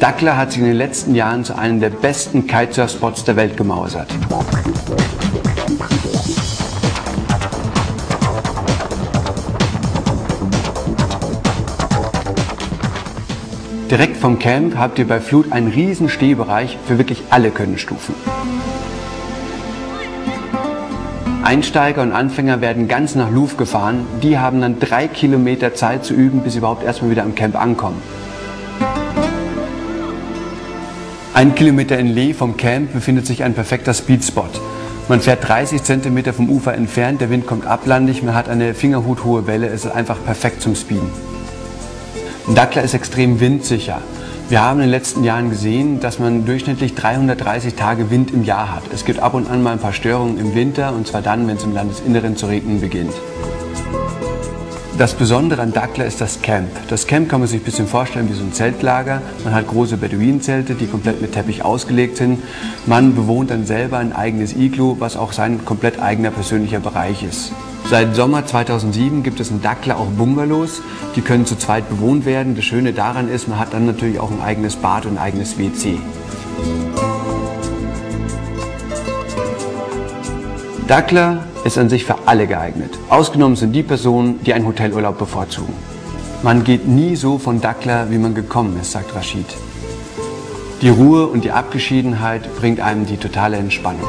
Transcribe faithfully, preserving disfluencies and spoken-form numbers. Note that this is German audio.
Dakhla hat sich in den letzten Jahren zu einem der besten Kitesurf-Spots der Welt gemausert. Direkt vom Camp habt ihr bei Flut einen riesen Stehbereich für wirklich alle Könnenstufen. Einsteiger und Anfänger werden ganz nach Louvre gefahren. Die haben dann drei Kilometer Zeit zu üben, bis sie überhaupt erstmal wieder am Camp ankommen. Ein Kilometer in Lee vom Camp befindet sich ein perfekter Speedspot. Man fährt dreißig Zentimeter vom Ufer entfernt, der Wind kommt ablandig, man hat eine fingerhuthohe Welle, es ist einfach perfekt zum Speeden. Dakhla ist extrem windsicher. Wir haben in den letzten Jahren gesehen, dass man durchschnittlich dreihundertdreißig Tage Wind im Jahr hat. Es gibt ab und an mal ein paar Störungen im Winter, und zwar dann, wenn es im Landesinneren zu regnen beginnt. Das Besondere an Dakhla ist das Camp. Das Camp kann man sich ein bisschen vorstellen wie so ein Zeltlager. Man hat große Beduinenzelte, die komplett mit Teppich ausgelegt sind. Man bewohnt dann selber ein eigenes Iglu, was auch sein komplett eigener persönlicher Bereich ist. Seit Sommer zweitausendsieben gibt es in Dakhla auch Bungalows, die können zu zweit bewohnt werden. Das Schöne daran ist, man hat dann natürlich auch ein eigenes Bad und ein eigenes W C. Dakhla ist an sich für alle geeignet. Ausgenommen sind die Personen, die einen Hotelurlaub bevorzugen. Man geht nie so von Dakhla, wie man gekommen ist, sagt Rashid. Die Ruhe und die Abgeschiedenheit bringt einem die totale Entspannung.